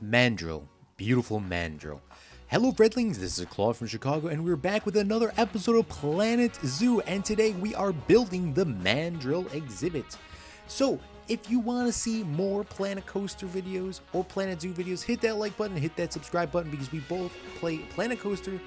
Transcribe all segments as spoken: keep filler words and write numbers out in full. Mandrill. Beautiful Mandrill. Hello Fredlings, this is Claude from Chicago and we're back with another episode of Planet Zoo, and today we are building the Mandrill exhibit. So if you want to see more Planet Coaster videos or Planet Zoo videos, hit that like button, hit that subscribe button, because we both play Planet Coaster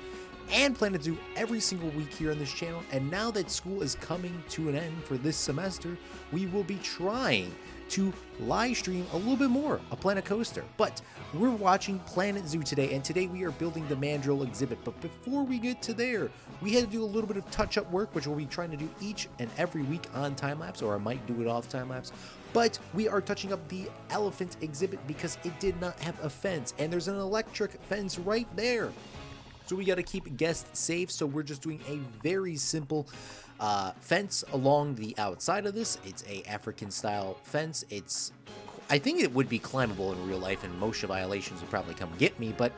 and Planet Zoo every single week here on this channel. And now that school is coming to an end for this semester, we will be trying to live stream a little bit more of Planet Coaster, but we're watching Planet Zoo today, and today we are building the Mandrill exhibit. But before we get to there, we had to do a little bit of touch-up work, which we'll be trying to do each and every week on time-lapse, or I might do it off time-lapse. But we are touching up the elephant exhibit because it did not have a fence, and there's an electric fence right there. So we got to keep guests safe, so we're just doing a very simple uh, fence along the outside of this. It's a African style fence. It's, I think it would be climbable in real life, and MOSHA violations would probably come get me, but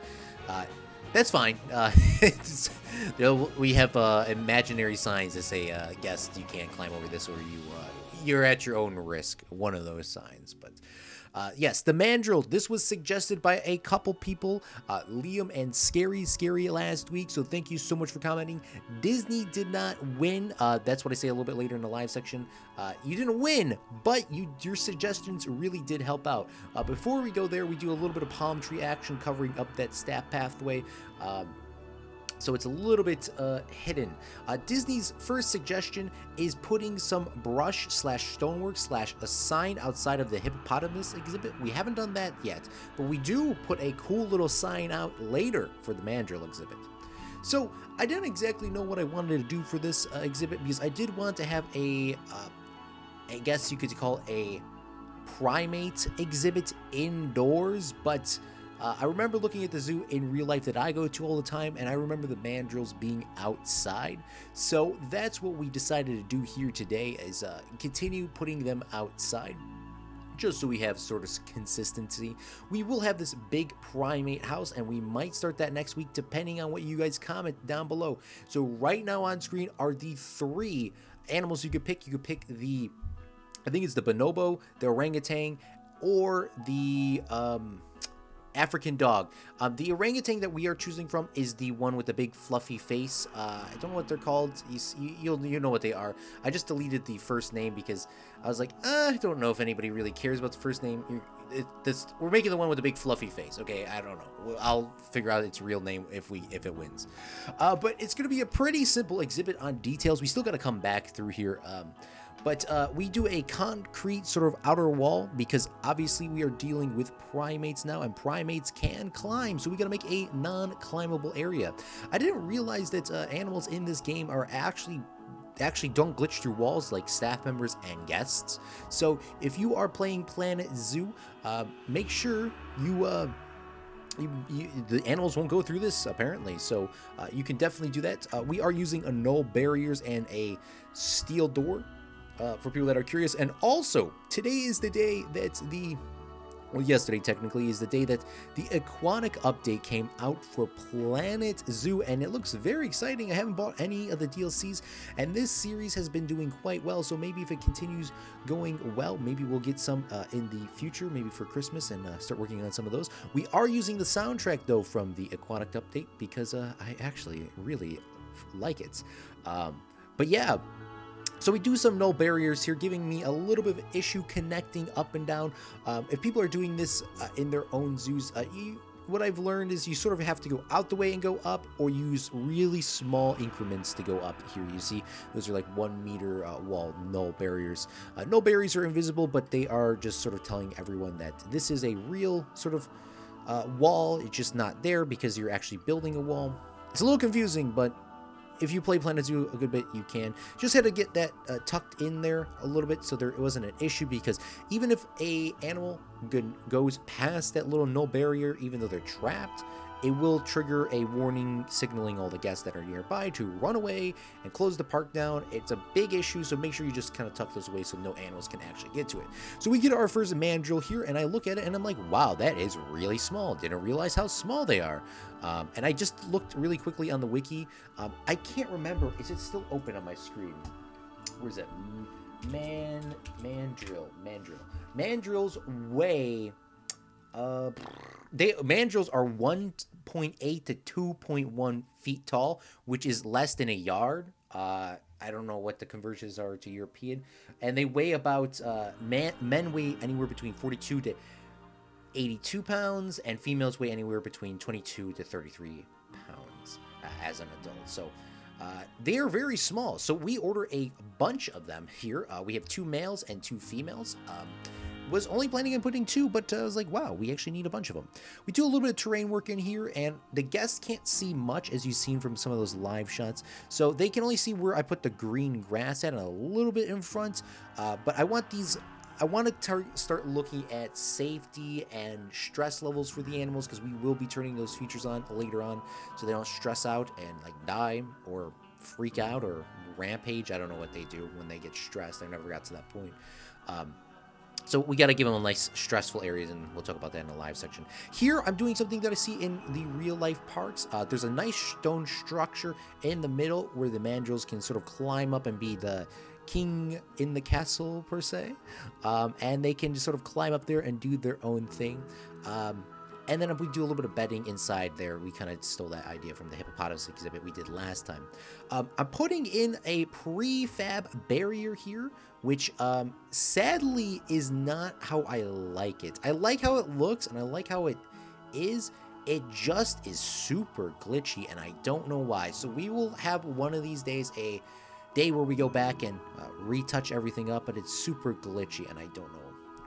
uh, that's fine. Uh, it's, you know, we have uh, imaginary signs that say, uh, guests, you can't climb over this, or you, uh, you're at your own risk, one of those signs. But Uh, yes, the Mandrill, this was suggested by a couple people, uh, Liam and Scary Scary last week, so thank you so much for commenting. Disney did not win, uh, that's what I say a little bit later in the live section. Uh, you didn't win, but you, your suggestions really did help out. Uh, before we go there, we do a little bit of palm tree action covering up that staff pathway. Um, So it's a little bit uh, hidden. Uh, Disney's first suggestion is putting some brush slash stonework slash a sign outside of the hippopotamus exhibit. We haven't done that yet, but we do put a cool little sign out later for the Mandrill exhibit. So I didn't exactly know what I wanted to do for this uh, exhibit, because I did want to have a, uh, I guess you could call a primate exhibit indoors, but Uh, I remember looking at the zoo in real life that I go to all the time, and I remember the mandrills being outside. So that's what we decided to do here today, is uh, continue putting them outside, just so we have sort of consistency. We will have this big primate house, and we might start that next week, depending on what you guys comment down below. So right now on screen are the three animals you could pick. You could pick the, I think it's the bonobo, the orangutan, or the um, African dog. Um, the orangutan that we are choosing from is the one with the big fluffy face. Uh, I don't know what they're called. You, you'll you know what they are. I just deleted the first name because I was like, uh, I don't know if anybody really cares about the first name. You're, it, this, we're making the one with the big fluffy face. Okay, I don't know. I'll figure out its real name if we if it wins. Uh, but it's gonna be a pretty simple exhibit on details. We still gotta come back through here. Um, But uh, we do a concrete sort of outer wall, because obviously we are dealing with primates now, and primates can climb, so we gotta make a non-climbable area. I didn't realize that uh, animals in this game are actually actually don't glitch through walls like staff members and guests. So if you are playing Planet Zoo, uh, make sure you... Uh, You, you, the animals won't go through this apparently, so uh, you can definitely do that. Uh, we are using a null barriers and a steel door uh, for people that are curious. And also, today is the day that the, well, yesterday technically is the day that the Aquatic Update came out for Planet Zoo, and it looks very exciting. I haven't bought any of the D L Cs, and this series has been doing quite well, so maybe if it continues going well, maybe we'll get some uh, in the future, maybe for Christmas, and uh, start working on some of those. We are using the soundtrack, though, from the Aquatic Update, because uh, I actually really like it. Um, but yeah... So we do some null barriers here, giving me a little bit of issue connecting up and down. Um, if people are doing this uh, in their own zoos, uh, you, what I've learned is you sort of have to go out the way and go up, or use really small increments to go up here. You see, those are like one meter uh, wall null barriers. Uh, null barriers are invisible, but they are just sort of telling everyone that this is a real sort of uh, wall. It's just not there because you're actually building a wall. It's a little confusing, but if you play Planet Zoo a good bit, you can. Just had to get that uh, tucked in there a little bit so there it wasn't an issue, because even if a animal good, goes past that little null barrier, even though they're trapped, it will trigger a warning signaling all the guests that are nearby to run away and close the park down. It's a big issue, so make sure you just kind of tuck those away so no animals can actually get to it. So we get our first mandrill here, and I look at it and I'm like, wow, that is really small. Didn't realize how small they are. Um, and I just looked really quickly on the wiki. Um, I can't remember. Is it still open on my screen? Where is it? Man, mandrill, mandrill. Mandrills weigh... Uh, they mandrills are one point eight to two point one feet tall, which is less than a yard. Uh, I don't know what the conversions are to European, and they weigh about uh, man, men weigh anywhere between forty-two to eighty-two pounds, and females weigh anywhere between twenty-two to thirty-three pounds uh, as an adult. So. Uh, they are very small, so we order a bunch of them here. Uh, we have two males and two females. Um, was only planning on putting two, but uh, I was like, wow, we actually need a bunch of them. We do a little bit of terrain work in here, and the guests can't see much, as you've seen from some of those live shots. So they can only see where I put the green grass at and a little bit in front, uh, but I want these... I want to start looking at safety and stress levels for the animals, because we will be turning those features on later on so they don't stress out and like die or freak out or rampage. I don't know what they do when they get stressed. I never got to that point. Um, so we got to give them a nice stressful areas, and we'll talk about that in the live section. Here I'm doing something that I see in the real life parks. Uh, there's a nice stone structure in the middle where the mandrills can sort of climb up and be the king in the castle, per se, um, and they can just sort of climb up there and do their own thing. Um, and then if we do a little bit of bedding inside there, we kind of stole that idea from the hippopotamus exhibit we did last time. Um, I'm putting in a prefab barrier here, which um, sadly is not how I like it. I like how it looks and I like how it is. It just is super glitchy and I don't know why. So we will have one of these days a day where we go back and uh, retouch everything up, but it's super glitchy and I don't know.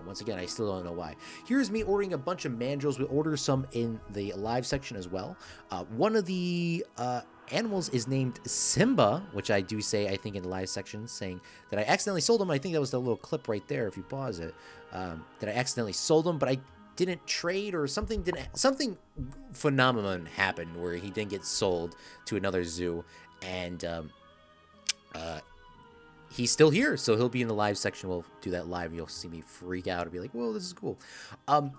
Once again, I still don't know why. Here's me ordering a bunch of mandrills. We order some in the live section as well. Uh, one of the uh, animals is named Simba, which I do say, I think, in the live section, saying that I accidentally sold him. I think that was the little clip right there, if you pause it, um, that I accidentally sold him, but I didn't trade, or something didn't, something phenomenon happened where he didn't get sold to another zoo, and um, Uh, he's still here, so he'll be in the live section. We'll do that live. You'll see me freak out and be like, whoa, this is cool. Um,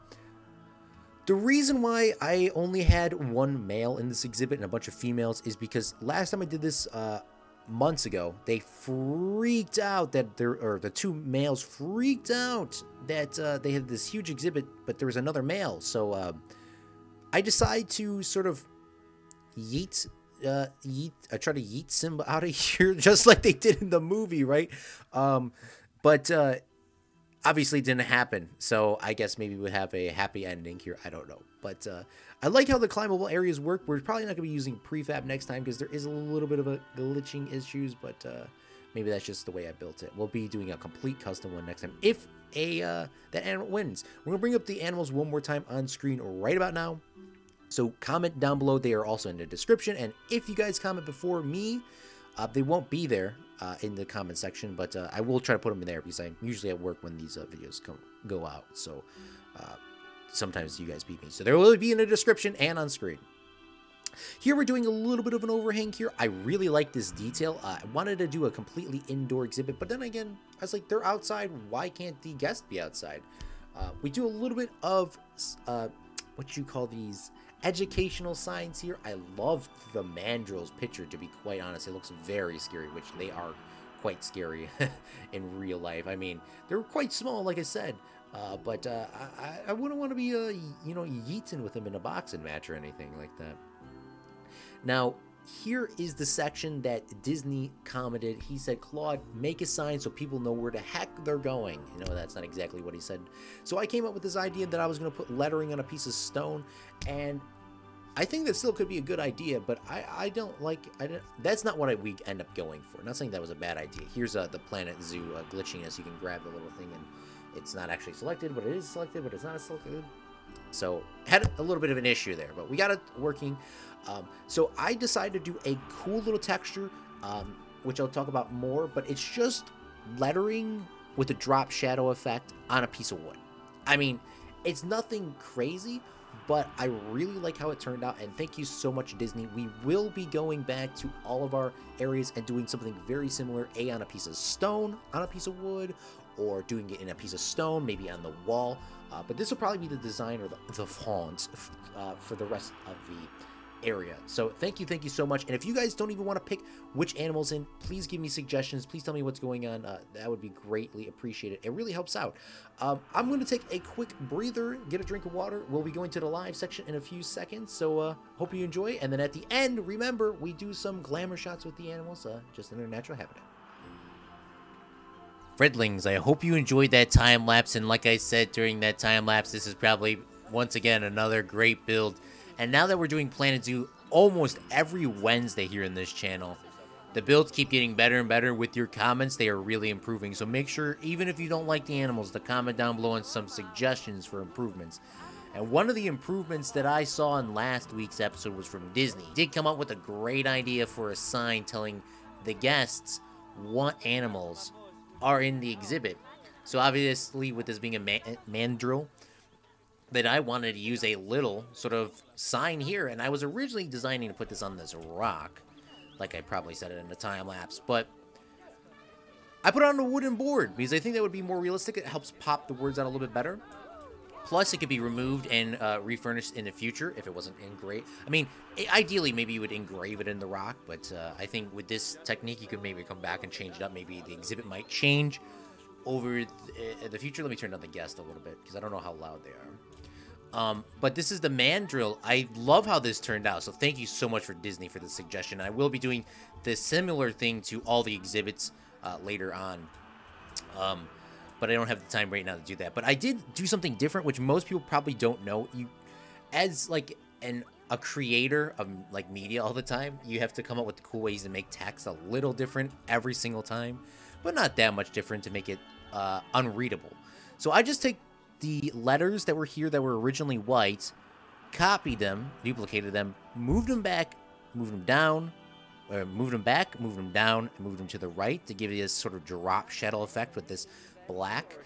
the reason why I only had one male in this exhibit and a bunch of females is because last time I did this uh, months ago, they freaked out that there, or the two males freaked out that uh, they had this huge exhibit, but there was another male. So uh, I decided to sort of yeet Uh, yeet, I try to yeet Simba out of here, just like they did in the movie, right? Um, but uh, obviously it didn't happen, so I guess maybe we'll have a happy ending here. I don't know, but uh, I like how the climbable areas work. We're probably not going to be using prefab next time because there is a little bit of a glitching issues, but uh, maybe that's just the way I built it. We'll be doing a complete custom one next time if a uh, that animal wins. We're going to bring up the animals one more time on screen right about now. So comment down below. They are also in the description. And if you guys comment before me, uh, they won't be there uh, in the comment section. But uh, I will try to put them in there because I'm usually at work when these uh, videos come, go out. So uh, sometimes you guys beat me. So they will be in the description and on screen. Here we're doing a little bit of an overhang here. I really like this detail. Uh, I wanted to do a completely indoor exhibit. But then again, I was like, they're outside. Why can't the guests be outside? Uh, we do a little bit of uh, what you call these... educational signs here. I love the mandrill's picture, to be quite honest. It looks very scary, which they are quite scary in real life. I mean, they're quite small, like I said, uh, but uh, I, I wouldn't want to be, uh, you know, yeeting with them in a boxing match or anything like that. Now, here is the section that Disney commented. He said, Claude, make a sign so people know where the heck they're going. You know, that's not exactly what he said. So I came up with this idea that I was going to put lettering on a piece of stone, and I think that still could be a good idea, but I, I don't like, I don't, that's not what I, we end up going for. Not saying that was a bad idea. Here's uh, the Planet Zoo uh, glitchiness. You can grab the little thing, and it's not actually selected, but it is selected, but it's not selected. So had a little bit of an issue there, but we got it working. Um, so I decided to do a cool little texture, um, which I'll talk about more, but it's just lettering with a drop shadow effect on a piece of wood. I mean, it's nothing crazy, but I really like how it turned out, and thank you so much, Disney. We will be going back to all of our areas and doing something very similar, A, on a piece of stone, on a piece of wood, or doing it in a piece of stone, maybe on the wall, uh, but this will probably be the design or the, the font uh, for the rest of the area. So thank you, thank you so much. And if you guys don't even want to pick which animals in, please give me suggestions. Please tell me what's going on. Uh, that would be greatly appreciated. It really helps out. Um, I'm going to take a quick breather, get a drink of water. We'll be going to the live section in a few seconds. So uh, hope you enjoy. And then at the end, remember, we do some glamour shots with the animals, uh, just in their natural habitat. Fredlings, I hope you enjoyed that time lapse. And like I said, during that time lapse, this is probably once again another great build. And now that we're doing Planet Zoo almost every Wednesday here in this channel, the builds keep getting better and better with your comments. They are really improving. So make sure, even if you don't like the animals, to comment down below on some suggestions for improvements. And one of the improvements that I saw in last week's episode was from Disney. He did come up with a great idea for a sign telling the guests what animals are in the exhibit. So obviously, with this being a man mandrill, that I wanted to use a little sort of sign here, and I was originally designing to put this on this rock, like I probably said it in the time lapse, but I put it on a wooden board because I think that would be more realistic. It helps pop the words out a little bit better. Plus, it could be removed and uh, refurnished in the future if it wasn't engraved. I mean, ideally, maybe you would engrave it in the rock, but uh, I think with this technique, you could maybe come back and change it up. Maybe the exhibit might change over th the future. Let me turn down the guest a little bit because I don't know how loud they are. Um, but this is the mandrill. I love how this turned out. So thank you so much for Disney for the suggestion. I will be doing the similar thing to all the exhibits uh, later on. Um, but I don't have the time right now to do that. But I did do something different, which most people probably don't know. You, as like an a creator of like media all the time, you have to come up with cool ways to make text a little different every single time, but not that much different to make it uh, unreadable. So I just take the letters that were here that were originally white, copied them, duplicated them, moved them back, moved them down, or moved them back, moved them down, and moved them to the right to give you this sort of drop shadow effect with this black.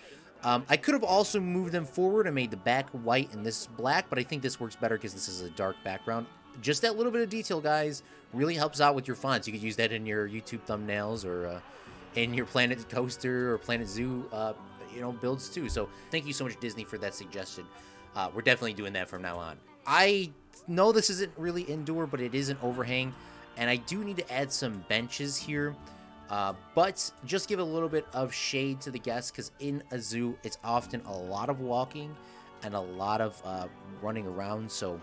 Um, I could have also moved them forward and made the back white and this black, but I think this works better because this is a dark background. Just that little bit of detail, guys, really helps out with your fonts. You could use that in your YouTube thumbnails or uh, in your Planet Coaster or Planet Zoo uh, you know, builds too. So thank you so much, Disney, for that suggestion. Uh, we're definitely doing that from now on. I know this isn't really indoor, but it is an overhang, and I do need to add some benches here, uh, but just give a little bit of shade to the guests, because in a zoo, it's often a lot of walking and a lot of uh, running around. So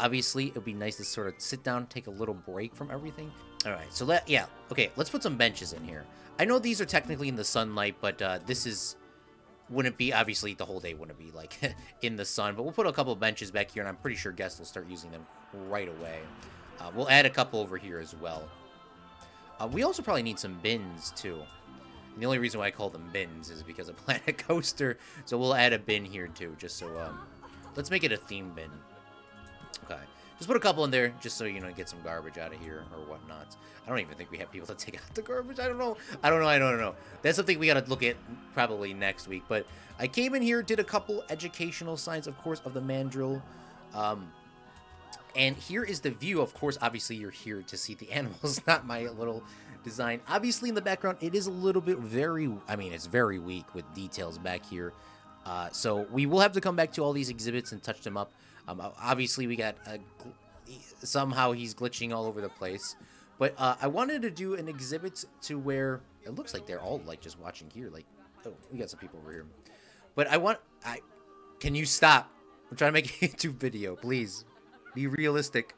obviously, it would be nice to sort of sit down, take a little break from everything. All right, so let, yeah, okay, let's put some benches in here. I know these are technically in the sunlight, but uh, this is, wouldn't be, obviously the whole day wouldn't be like in the sun, but we'll put a couple benches back here, and I'm pretty sure guests will start using them right away. Uh, we'll add a couple over here as well. Uh, we also probably need some bins too. And the only reason why I call them bins is because of Planet Coaster, so we'll add a bin here too, just so, um, let's make it a theme bin. Okay. Just put a couple in there, just so, you know, get some garbage out of here or whatnot. I don't even think we have people to take out the garbage. I don't know. I don't know. I don't know. That's something we got to look at probably next week. But I came in here, did a couple educational signs, of course, of the mandrill. Um, and here is the view. Of course, obviously, you're here to see the animals, not my little design. Obviously, in the background, it is a little bit very, I mean, it's very weak with details back here. Uh, so we will have to come back to all these exhibits and touch them up. Um, obviously, we got a, somehow he's glitching all over the place, but uh, I wanted to do an exhibit to where it looks like they're all like just watching here. Like, oh, we got some people over here, but I want I can you stop? I'm trying to make a YouTube video, please. Be realistic.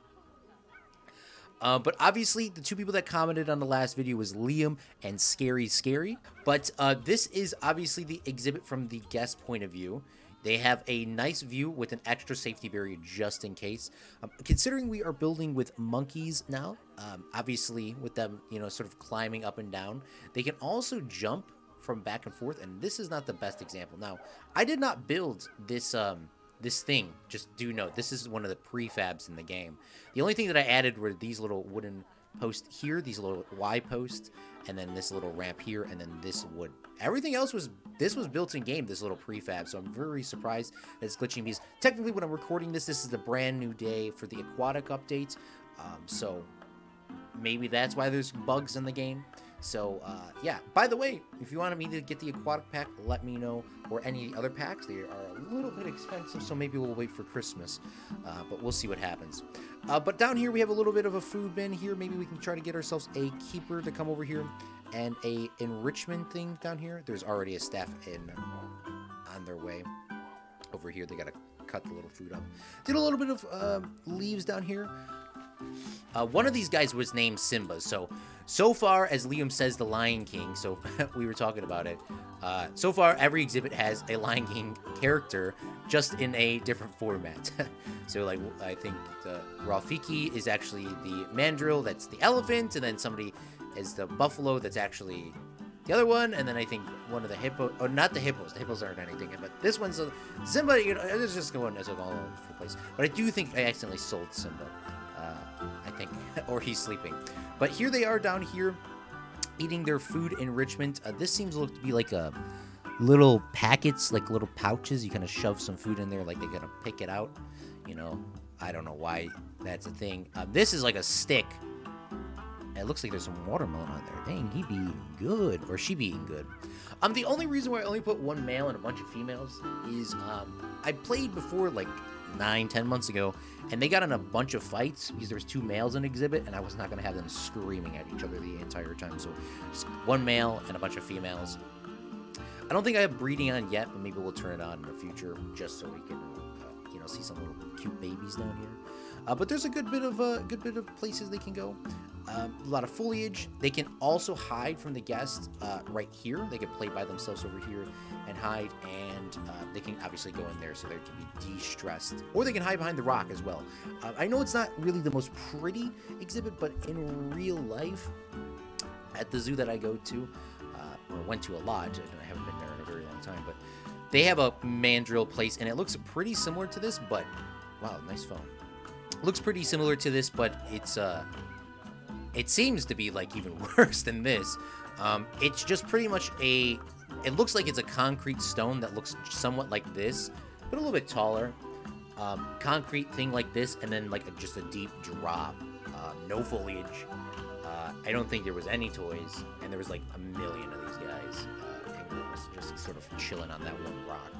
Uh, but obviously, the two people that commented on the last video was Liam and Scary Scary. But uh, this is obviously the exhibit from the guest point of view. They have a nice view with an extra safety barrier just in case. Um, considering we are building with monkeys now, um, obviously with them, you know, sort of climbing up and down, they can also jump from back and forth. And this is not the best example. Now, I did not build this um, this thing. Just do note, this is one of the prefabs in the game. The only thing that I added were these little wooden post here, these little Y posts, and then this little ramp here, and then this wood. Everything else was, this was built in game, this little prefab, so I'm very surprised that it's glitching because technically when I'm recording this, this is the brand new day for the aquatic update, um, so maybe that's why there's bugs in the game. So, uh, yeah. By the way, if you wanted me to get the Aquatic Pack, let me know, or any of the other packs. They are a little bit expensive, so maybe we'll wait for Christmas, uh, but we'll see what happens. Uh, but down here, we have a little bit of a food bin here. Maybe we can try to get ourselves a keeper to come over here, and a enrichment thing down here. There's already a staff in on their way. Over here, they got to cut the little food up. Did a little bit of uh, leaves down here. Uh, one of these guys was named Simba, so so far, as Liam says, the Lion King, so we were talking about it, uh, so far every exhibit has a Lion King character, just in a different format. So like, I think the Rafiki is actually the Mandrill, that's the elephant, and then somebody is the buffalo, that's actually the other one, and then I think one of the hippo, oh, not the hippos, the hippos aren't anything, but this one's a, Simba, you know, it's just going all over the place, but I do think I accidentally sold Simba. I think, or he's sleeping. But here they are down here eating their food enrichment. Uh, this seems to look to be like a little packets, like little pouches. You kind of shove some food in there, like they're gonna pick it out. You know, I don't know why that's a thing. Uh, this is like a stick. It looks like there's some watermelon on there. Dang, he be eating good, or she be eating good. Um, the only reason why I only put one male and a bunch of females is um, I played before, like, nine, ten months ago, and they got in a bunch of fights because there was two males in exhibit, and I was not going to have them screaming at each other the entire time. So just one male and a bunch of females. I don't think I have breeding on yet, but maybe we'll turn it on in the future just so we can, uh, you know, see some little cute babies down here. Uh, but there's a good bit of a uh, good bit of places they can go. Um, a lot of foliage. They can also hide from the guests uh, right here. They can play by themselves over here and hide, and uh, they can obviously go in there so they can be de-stressed. Or they can hide behind the rock as well. Uh, I know it's not really the most pretty exhibit, but in real life, at the zoo that I go to, uh, or went to a lot, I haven't been there in a very long time, but they have a mandrill place, and it looks pretty similar to this, but, wow, nice phone. Looks pretty similar to this, but it's, uh, it seems to be like even worse than this. Um, it's just pretty much a, it looks like it's a concrete stone that looks somewhat like this, but a little bit taller. Um, concrete thing like this, and then like a, just a deep drop, uh, no foliage. Uh, I don't think there was any toys, and there was like a million of these guys. Uh, and we was just sort of chilling on that one rock.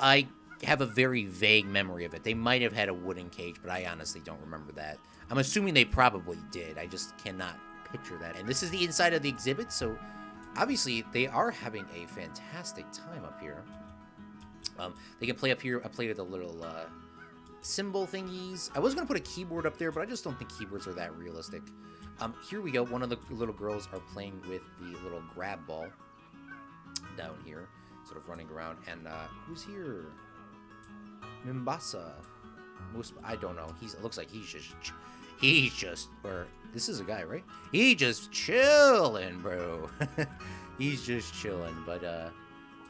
I have a very vague memory of it. They might have had a wooden cage, but I honestly don't remember that. I'm assuming they probably did. I just cannot picture that. And this is the inside of the exhibit, so obviously they are having a fantastic time up here. Um, they can play up here. I played with the little uh, symbol thingies. I was going to put a keyboard up there, but I just don't think keyboards are that realistic. Um, here we go. One of the little girls are playing with the little grab ball down here, sort of running around. And uh, who's here? Mombasa. I don't know. He's, it looks like he's just... He's just, or this is a guy, right? He just chilling, bro. He's just chilling, but uh,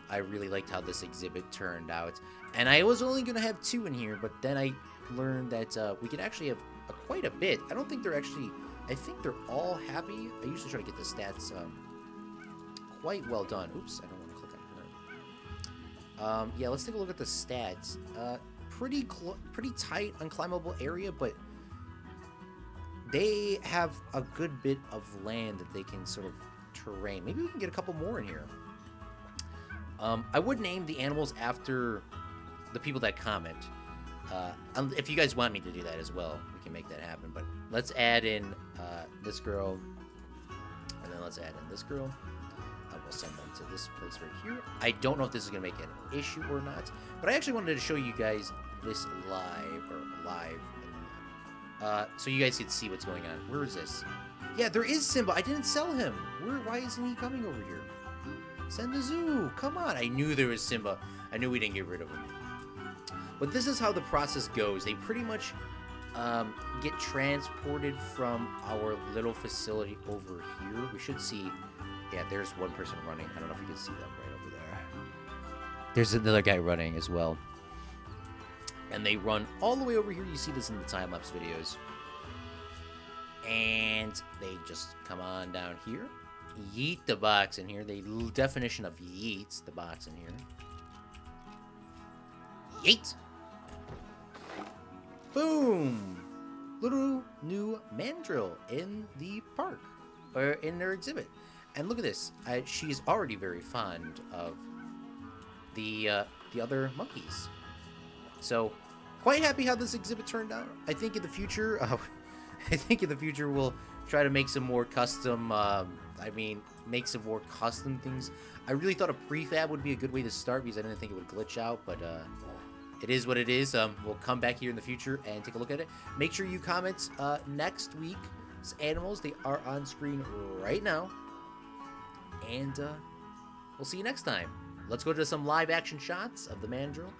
I really liked how this exhibit turned out. And I was only gonna have two in here, but then I learned that uh, we could actually have uh, quite a bit. I don't think they're actually, I think they're all happy. I usually try to get the stats um, quite well done. Oops, I don't want to click on her. Um, yeah, let's take a look at the stats. Uh, pretty, pretty tight, unclimbable area, but they have a good bit of land that they can sort of terrain. Maybe we can get a couple more in here. Um, I would name the animals after the people that comment. Uh, if you guys want me to do that as well, we can make that happen. But let's add in uh, this girl. And then let's add in this girl. I will send them to this place right here. I don't know if this is going to make it an issue or not. But I actually wanted to show you guys this live or live. Uh, so you guys can see what's going on. Where is this? Yeah, there is Simba. I didn't sell him. Where? Why isn't he coming over here? Send the zoo. Come on. I knew there was Simba. I knew we didn't get rid of him. But this is how the process goes. They pretty much um, get transported from our little facility over here. We should see. Yeah, there's one person running. I don't know if you can see them right over there. There's another guy running as well. And they run all the way over here. You see this in the time-lapse videos. and they just come on down here, yeet the box in here. The definition of yeets the box in here. Yeet. Boom. Little new mandrill in the park, or in their exhibit. And look at this. I, she's already very fond of the uh, the other monkeys. So, quite happy how this exhibit turned out. I think in the future, uh, I think in the future we'll try to make some more custom. Uh, I mean, make some more custom things. I really thought a prefab would be a good way to start because I didn't think it would glitch out, but uh, it is what it is. Um, we'll come back here in the future and take a look at it. Make sure you comment uh, next week's animals. They are on screen right now. And uh, we'll see you next time. Let's go to some live action shots of the mandrill.